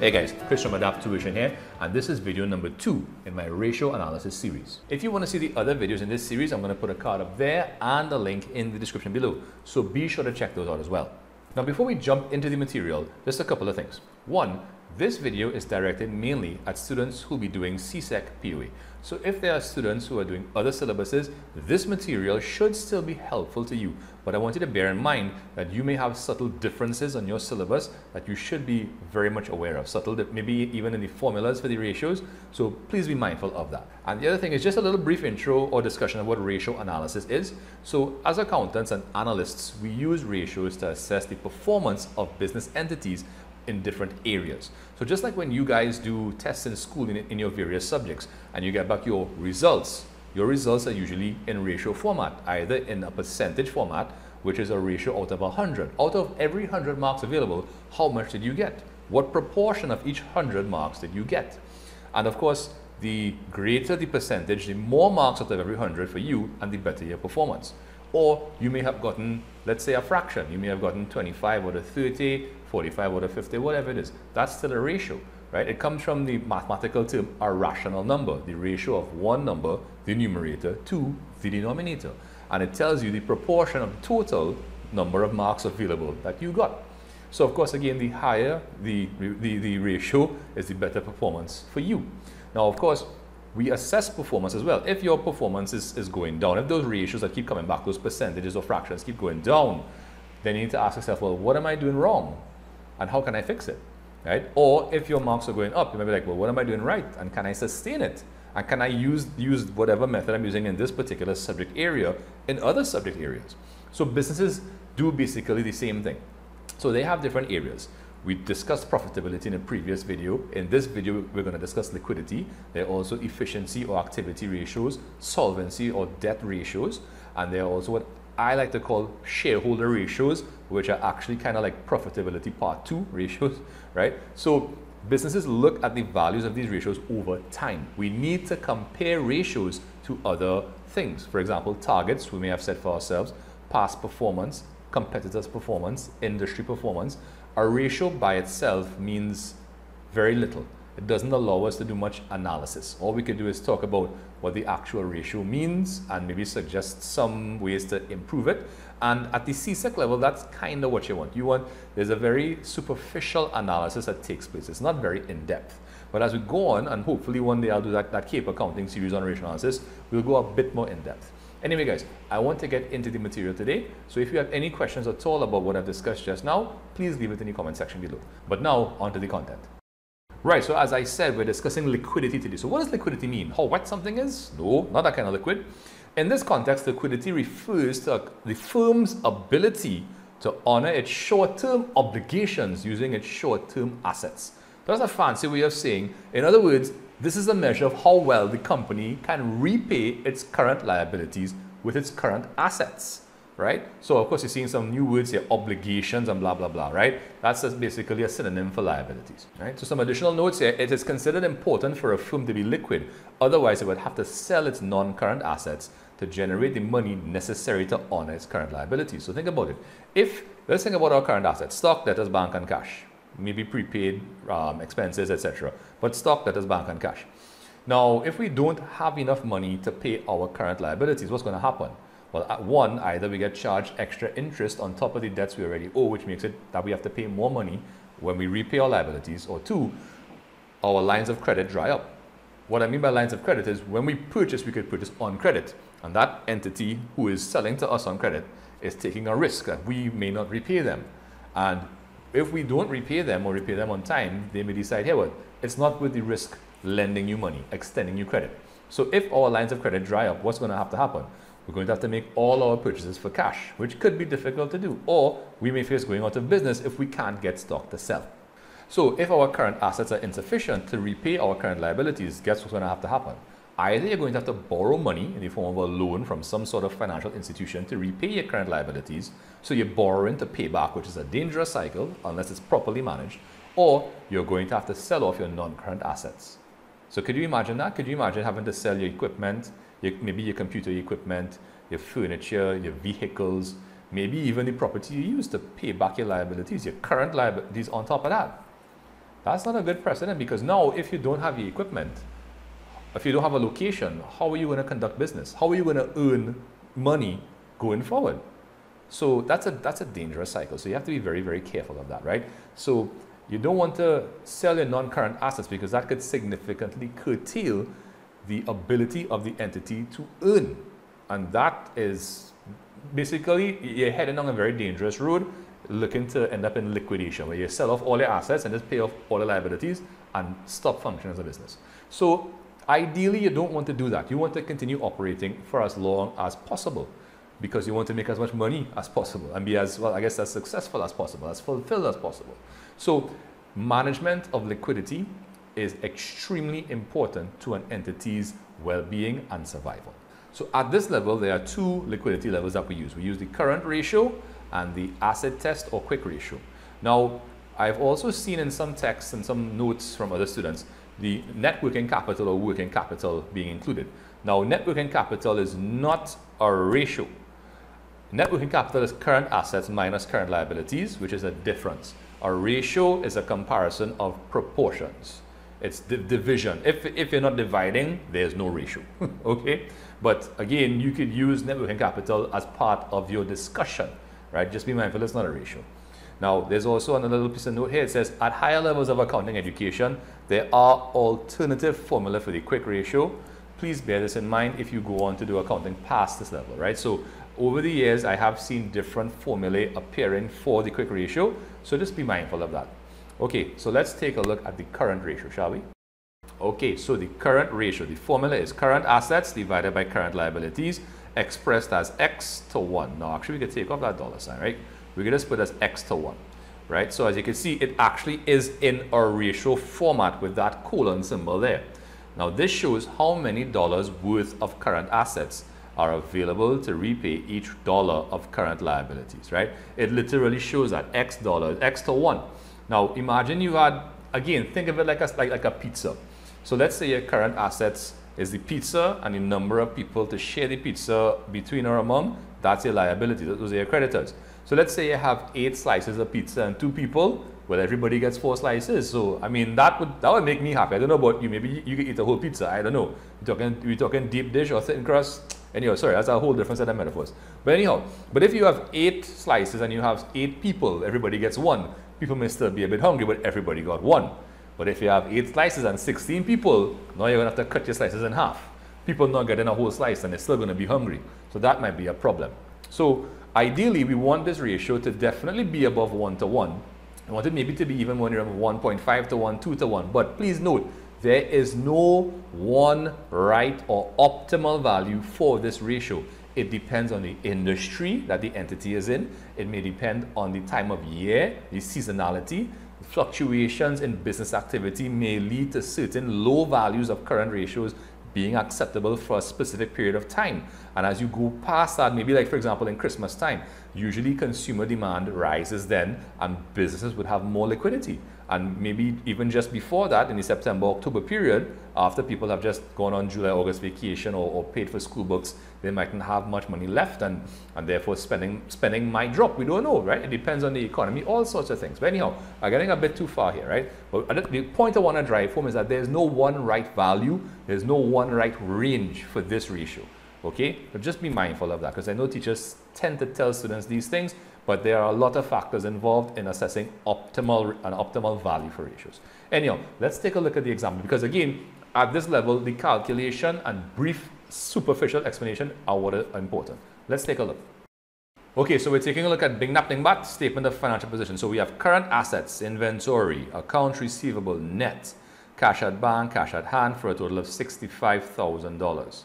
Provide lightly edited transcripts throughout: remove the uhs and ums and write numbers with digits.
Hey guys, Chris from Adapt Tuition here, and this is video number 2 in my ratio analysis series. If you want to see the other videos in this series, I'm going to put a card up there and a link in the description below, so be sure to check those out as well. Now before we jump into the material, just a couple of things. One, this video is directed mainly at students who'll be doing CSEC POA. So if there are students who are doing other syllabuses, this material should still be helpful to you. But I want you to bear in mind that you may have subtle differences on your syllabus that you should be very much aware of. Subtle, maybe even in the formulas for the ratios. So please be mindful of that. And the other thing is just a little brief intro or discussion of what ratio analysis is. So as accountants and analysts, we use ratios to assess the performance of business entities in different areas. So just like when you guys do tests in school in your various subjects and you get back your results are usually in ratio format, either in a percentage format, which is a ratio out of 100. Out of every 100 marks available, how much did you get? What proportion of each 100 marks did you get? And of course, the greater the percentage, the more marks out of every 100 for you and the better your performance. Or you may have gotten, let's say, a fraction. You may have gotten 25 out of 30, 45 out of 50, whatever it is. That's still a ratio, right? It comes from the mathematical term, a rational number, the ratio of one number, the numerator, to the denominator. And it tells you the proportion of the total number of marks available that you got. So of course, again, the higher the ratio is, the better performance for you. Now, of course, we assess performance as well. If your performance is going down, if those ratios that keep coming back, those percentages or fractions keep going down, then you need to ask yourself, well, what am I doing wrong? And how can I fix it, right? Or if your marks are going up, you might be like, well, what am I doing right? And can I sustain it? And can I use whatever method I'm using in this particular subject area in other subject areas? So businesses do basically the same thing. So they have different areas. We discussed profitability in a previous video. In this video, we're going to discuss liquidity. There are also efficiency or activity ratios, solvency or debt ratios, and there are also what I like to call shareholder ratios, which are actually kind of like profitability part 2 ratios, right? So businesses look at the values of these ratios over time. We need to compare ratios to other things. For example, targets we may have set for ourselves, past performance, competitors' performance, industry performance. A ratio by itself means very little. It doesn't allow us to do much analysis. All we can do is talk about what the actual ratio means and maybe suggest some ways to improve it. And at the CSEC level, that's kind of what you want. There's a very superficial analysis that takes place. It's not very in-depth. But as we go on, and hopefully one day I'll do that CAPE accounting series on ratio analysis, we'll go a bit more in-depth. Anyway, guys, I want to get into the material today. So if you have any questions at all about what I've discussed just now, please leave it in the comment section below. But now, onto the content. Right, so as I said, we're discussing liquidity today. So what does liquidity mean? How wet something is? No, not that kind of liquid. In this context, liquidity refers to the firm's ability to honor its short-term obligations using its short-term assets. That's a fancy way of saying, in other words, this is a measure of how well the company can repay its current liabilities with its current assets, right? So of course, you're seeing some new words here, obligations and blah, blah, blah, right? That's just basically a synonym for liabilities, right? So some additional notes here. It is considered important for a firm to be liquid. Otherwise, it would have to sell its non-current assets to generate the money necessary to honor its current liabilities. So think about it. Let's think about our current assets, stock, debtors, bank, and cash. Maybe prepaid expenses, etc. But stock, debtors, bank, and cash. Now, if we don't have enough money to pay our current liabilities, what's going to happen? Well, one, either we get charged extra interest on top of the debts we already owe, which makes it that we have to pay more money when we repay our liabilities, or two, our lines of credit dry up. What I mean by lines of credit is when we purchase, we could purchase on credit, and that entity who is selling to us on credit is taking a risk that we may not repay them. And if we don't repay them or repay them on time, they may decide, hey, well, it's not worth the risk lending you money, extending you credit. So if our lines of credit dry up, what's going to have to happen? We're going to have to make all our purchases for cash, which could be difficult to do, or we may face going out of business if we can't get stock to sell. So if our current assets are insufficient to repay our current liabilities, guess what's going to have to happen? Either you're going to have to borrow money in the form of a loan from some sort of financial institution to repay your current liabilities, so you're borrowing to pay back, which is a dangerous cycle unless it's properly managed, or you're going to have to sell off your non-current assets. So could you imagine that? Could you imagine having to sell your equipment, maybe your computer equipment, your furniture, your vehicles, maybe even the property you use to pay back your liabilities, your current liabilities on top of that? That's not a good precedent, because now if you don't have the equipment, if you don't have a location, how are you going to conduct business? How are you going to earn money going forward? So that's a dangerous cycle. So you have to be very, very careful of that, right? So you don't want to sell your non-current assets, because that could significantly curtail the ability of the entity to earn. And that is basically, you're heading down a very dangerous road, looking to end up in liquidation, where you sell off all your assets and just pay off all the liabilities and stop functioning as a business. So ideally, you don't want to do that. You want to continue operating for as long as possible, because you want to make as much money as possible and be as, well, I guess, as successful as possible, as fulfilled as possible. So management of liquidity is extremely important to an entity's well-being and survival. So at this level, there are two liquidity levels that we use. We use the current ratio and the asset test or quick ratio. Now, I've also seen in some texts and some notes from other students, the net working capital or working capital being included. Now, net working capital is not a ratio. Net working capital is current assets minus current liabilities, which is a difference. A ratio is a comparison of proportions. It's division. If you're not dividing, there's no ratio, okay? But again, you could use net working capital as part of your discussion, right? Just be mindful, it's not a ratio. Now, there's also another little piece of note here. It says, at higher levels of accounting education, there are alternative formula for the quick ratio. Please bear this in mind if you go on to do accounting past this level, right? So over the years, I have seen different formulae appearing for the quick ratio. So just be mindful of that. Okay, so let's take a look at the current ratio, shall we? Okay, so the current ratio, the formula is current assets divided by current liabilities, expressed as X to 1. Now, actually, we could take off that dollar sign, right? We could just put as X to 1, right? So as you can see, it actually is in a ratio format with that colon symbol there. Now, this shows how many dollars worth of current assets are available to repay each dollar of current liabilities, right? It literally shows that X dollars, X to 1. Now, imagine you had, again, think of it like a pizza. So let's say your current assets is the pizza, and the number of people to share the pizza between or among, that's your liability. Those are your creditors. So let's say you have 8 slices of pizza and 2 people, well, everybody gets 4 slices. So, I mean, that would make me happy. I don't know about you. Maybe you could eat a whole pizza. I don't know. We're talking deep dish or thin crust. Anyhow, sorry, that's a whole different set of metaphors. But anyhow, but if you have 8 slices and you have 8 people, everybody gets 1. People may still be a bit hungry, but everybody got 1. But if you have 8 slices and 16 people, now you're going to have to cut your slices in half. People not getting a whole slice and they're still going to be hungry. So that might be a problem. So ideally, we want this ratio to definitely be above 1 to 1. I want it maybe to be even when you're 1.5 to 1, 2 to 1. But please note, there is no one right or optimal value for this ratio. It depends on the industry that the entity is in. It may depend on the time of year, the seasonality. Fluctuations in business activity may lead to certain low values of current ratios being acceptable for a specific period of time. And as you go past that, maybe like, for example, in Christmas time, usually consumer demand rises then and businesses would have more liquidity. And maybe even just before that, in the September-October period, after people have just gone on July-August vacation or paid for school books, they mightn't have much money left and therefore spending might drop. We don't know, right? It depends on the economy, all sorts of things. But anyhow, I'm getting a bit too far here, right? But the point I want to drive home is that there's no one right value, there's no one right range for this ratio, okay? But just be mindful of that, because I know teachers tend to tell students these things, but there are a lot of factors involved in assessing an optimal value for ratios. Anyhow, let's take a look at the example, because again, at this level, the calculation and brief superficial explanation are what are important. Let's take a look. Okay, so we're taking a look at Bing Nap Ding Bat, statement of financial position. So we have current assets, inventory, accounts receivable, net, cash at bank, cash at hand for a total of $65,000.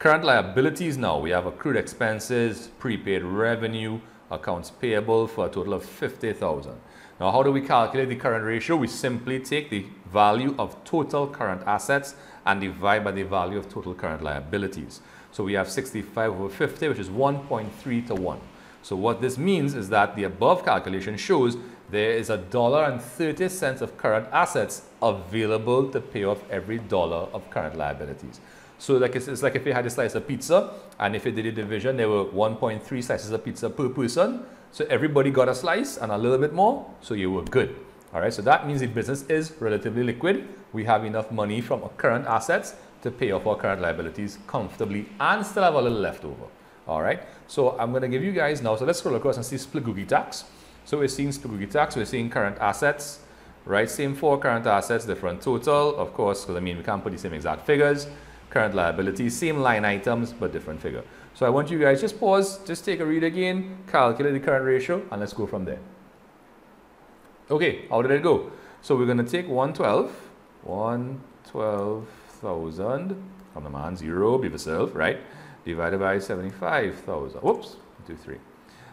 Current liabilities now, we have accrued expenses, prepaid revenue, accounts payable for a total of $50,000. Now, how do we calculate the current ratio? We simply take the value of total current assets and divide by the value of total current liabilities. So we have 65 over 50, which is 1.3 to 1. So what this means is that the above calculation shows there is $1.30 of current assets available to pay off every dollar of current liabilities. So like it's like if you had a slice of pizza, and if you did a division, there were 1.3 slices of pizza per person. So everybody got a slice and a little bit more, so you were good. All right, so that means the business is relatively liquid. We have enough money from our current assets to pay off our current liabilities comfortably and still have a little left over. All right, so I'm going to give you guys now, so let's scroll across and see Splitgoogie tax. So we're seeing Splitgoogie tax, we're seeing current assets, right? Same for current assets, different total, of course, because I mean, we can't put the same exact figures. Current liabilities, same line items, but different figure. So I want you guys just pause, just take a read again, calculate the current ratio, and let's go from there. Okay, how did it go? So we're going to take 112,000 from the man's euro, be yourself, right? Divided by 75,000. Whoops, 1, 2, 3.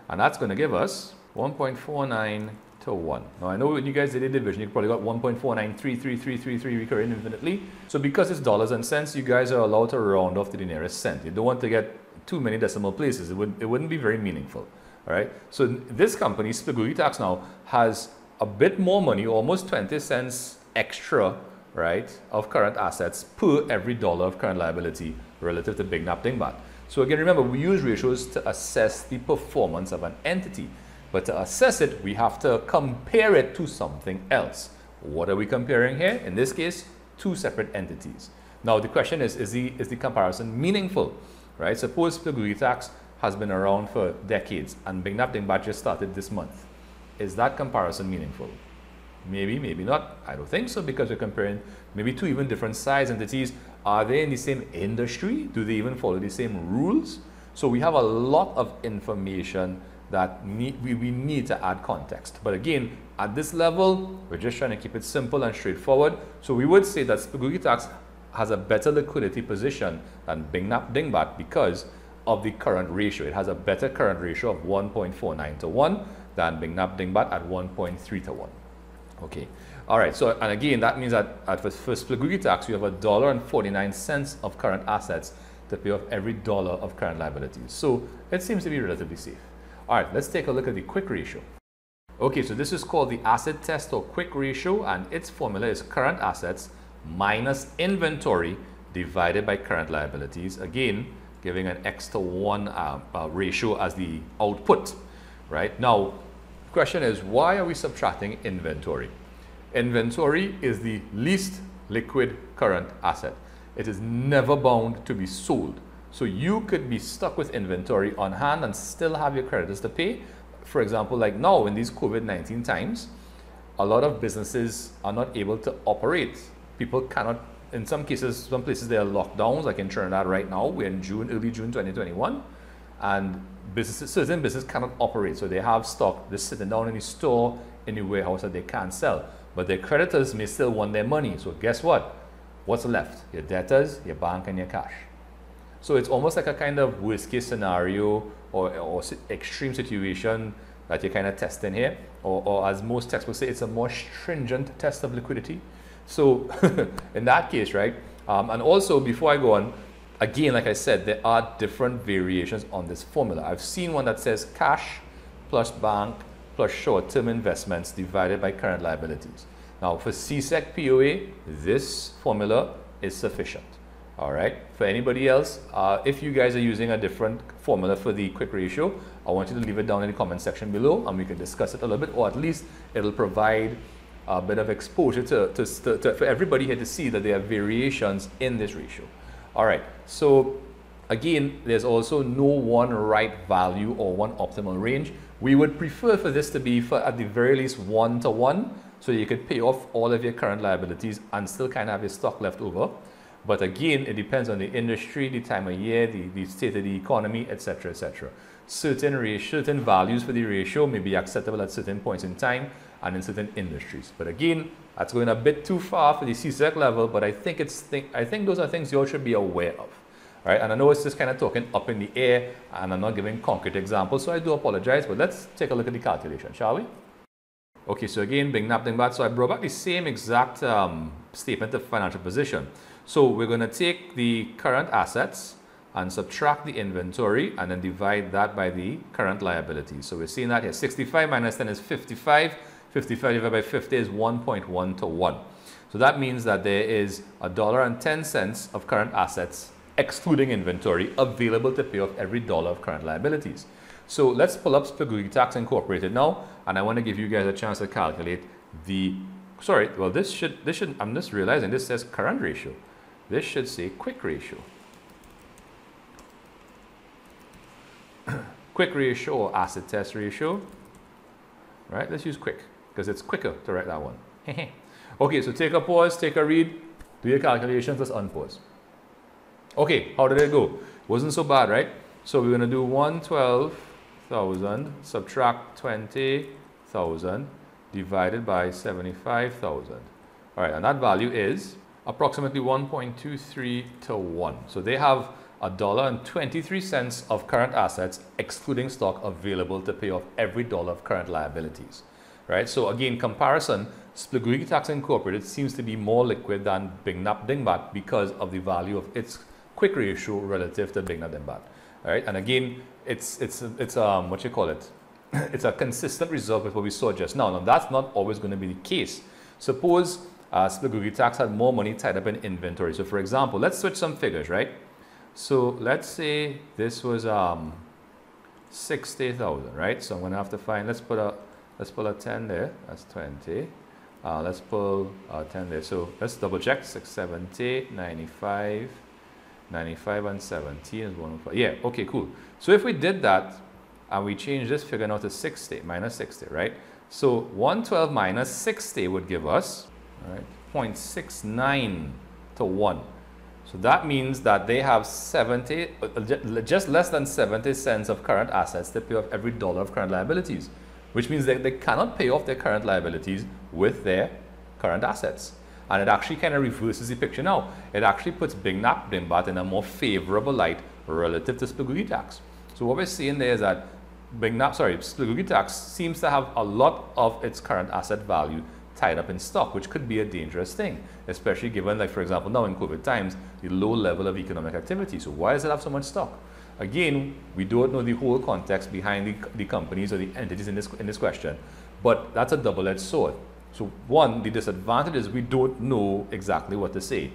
And that's going to give us 1.49 to 1. Now, I know when you guys did a division, you probably got 1.49333333 recurring infinitely. So because it's dollars and cents, you guys are allowed to round off to the nearest cent. You don't want to get too many decimal places. It wouldn't be very meaningful, all right? So this company, Splitgoogie Tax now, has a bit more money, almost 20 cents extra, right, of current assets per every dollar of current liability relative to Big Nap Ding Bat. So again, remember, we use ratios to assess the performance of an entity. But to assess it, we have to compare it to something else. What are we comparing here? In this case, two separate entities. Now, the question is the comparison meaningful, right? Suppose Splitgoogie Tax has been around for decades and Big Nap Ding Bat just started this month. Is that comparison meaningful? Maybe, maybe not. I don't think so, because we're comparing maybe two even different size entities. Are they in the same industry? Do they even follow the same rules? So we have a lot of information that we need to add context. But again, at this level, we're just trying to keep it simple and straightforward. So we would say that Splitgoogie Tax has a better liquidity position than Big Nap Ding Bat because of the current ratio. It has a better current ratio of 1.49 to 1 than Big Nap Ding Bat at 1.3 to 1. Okay, all right, so and again, that means that for Splitgoogie Tax, you have $1.49 of current assets to pay off every dollar of current liabilities. So it seems to be relatively safe. All right, let's take a look at the quick ratio. Okay, so this is called the asset test or quick ratio, and its formula is current assets minus inventory divided by current liabilities. Again, giving an X to 1 ratio as the output, right? Now, the question is, why are we subtracting inventory? Inventory is the least liquid current asset. It is never bound to be sold. So you could be stuck with inventory on hand and still have your creditors to pay. For example, like now in these COVID-19 times, a lot of businesses are not able to operate. People cannot, in some cases, some places there are lockdowns, like in Trinidad right now, we're in June, early June 2021, and businesses, certain businesses cannot operate. So they have stock, they're sitting down in the store, in the warehouse that they can't sell. But their creditors may still want their money. So guess what? What's left? Your debtors, your bank, and your cash. So it's almost like a kind of worst case scenario or extreme situation that you're kind of testing here, or as most textbooks say, it's a more stringent test of liquidity. So in that case, right? And also before I go on, again, like I said, there are different variations on this formula. I've seen one that says cash plus bank plus short-term investments divided by current liabilities. Now for CSEC POA, this formula is sufficient. All right, for anybody else, if you guys are using a different formula for the quick ratio, I want you to leave it down in the comment section below and we can discuss it a little bit, or at least it'll provide a bit of exposure for everybody here to see that there are variations in this ratio. All right, so again, there's also no one right value or one optimal range. We would prefer for this to be for at the very least 1 to 1, so you could pay off all of your current liabilities and still kind of have your stock left over. But again, it depends on the industry, the time of year, the state of the economy, etc., etc. Certain values for the ratio may be acceptable at certain points in time and in certain industries. But again, that's going a bit too far for the CSEC level, but I think those are things you all should be aware of. All right, and I know it's just kind of talking up in the air and I'm not giving concrete examples, so I do apologize, but let's take a look at the calculation, shall we? Okay, so again, Big Nap Ding Bat. So I brought back the same exact statement of financial position. So we're going to take the current assets and subtract the inventory and then divide that by the current liabilities. So we're seeing that here, 65 minus 10 is 55, 55 divided by 50 is 1.1 to 1. So that means that there is $1.10 of current assets, excluding inventory, available to pay off every dollar of current liabilities. So let's pull up Splitgoogie Tax Incorporated now, and I want to give you guys a chance to calculate I'm just realizing this says current ratio. This should say quick ratio. Quick ratio or acid test ratio, right? Let's use quick because it's quicker to write that one. Okay, so take a pause, take a read, do your calculations, let's unpause. Okay, how did it go? Wasn't so bad, right? So we're gonna do 112,000 subtract 20,000 divided by 75,000. All right, and that value is approximately 1.23 to 1. So they have $1.23 of current assets, excluding stock, available to pay off every dollar of current liabilities, right? So again, comparison, Spluguigi Tax Incorporated seems to be more liquid than Bingnap Dingbat because of the value of its quick ratio relative to Bingnap Dingbat, all right? And again, it's a consistent result with what we saw just now. Now that's not always going to be the case. Suppose Spluguigi Tax had more money tied up in inventory. So for example, let's switch some figures, right? So let's say this was 60,000, right? So I'm gonna have to find, let's pull a 10 there, that's 20. Let's pull a 10 there. So let's double check, 670, 95, 95 and 70 is 105. Yeah, okay, cool. So if we did that and we change this figure now to 60, minus 60, right? So 112 minus 60 would give us, all right, 0.69 to 1. So that means that they have just less than 70 cents of current assets to pay off every dollar of current liabilities, which means that they cannot pay off their current liabilities with their current assets. And it actually kind of reverses the picture now. It actually puts Bingnap Dingbat in a more favorable light relative to Spluguigi Tax. So what we're seeing there is that Spluguigi Tax seems to have a lot of its current asset value tied up in stock, which could be a dangerous thing, especially given, like for example, now in COVID times, the low level of economic activity. So why does it have so much stock? Again, we don't know the whole context behind the companies or the entities in this question, but that's a double-edged sword. So one, the disadvantage is we don't know exactly what to say.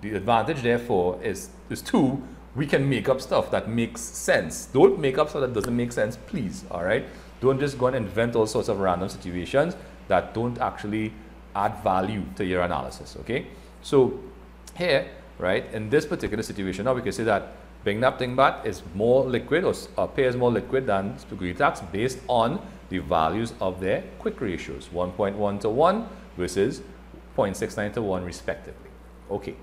The advantage, therefore, is two, we can make up stuff that makes sense. Don't make up stuff that doesn't make sense, please, all right? Don't just go and invent all sorts of random situations that don't actually add value to your analysis, okay? So here, right, in this particular situation, now we can say that Bingnap Dingbat is more liquid or appears more liquid than Spluguigi Tax based on the values of their quick ratios, 1.1 to 1 versus 0.69 to 1 respectively, okay?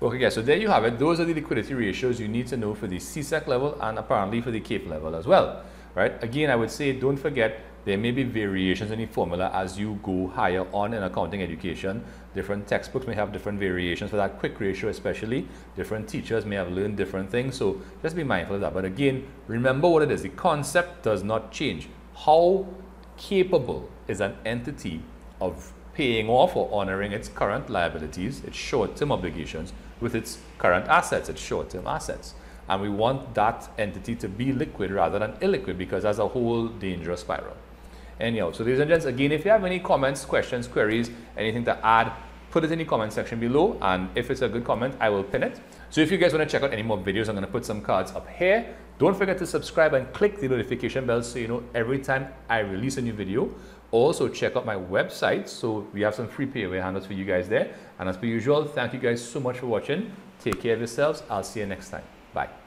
Okay, guys, so there you have it. Those are the liquidity ratios you need to know for the CSEC level and apparently for the CAPE level as well, right? Again, I would say don't forget there may be variations in the formula as you go higher on in accounting education. Different textbooks may have different variations for that quick ratio especially. Different teachers may have learned different things, so just be mindful of that. But again, remember what it is. The concept does not change. How capable is an entity of paying off or honoring its current liabilities, its short-term obligations, with its current assets, its short-term assets? And we want that entity to be liquid rather than illiquid because that's a whole dangerous spiral. Anyhow, so ladies and gents, again, if you have any comments, questions, queries, anything to add, put it in the comment section below. And if it's a good comment, I will pin it. So if you guys want to check out any more videos, I'm going to put some cards up here. Don't forget to subscribe and click the notification bell so you know every time I release a new video. Also, check out my website. So we have some free POA handouts for you guys there. And as per usual, thank you guys so much for watching. Take care of yourselves. I'll see you next time. Bye.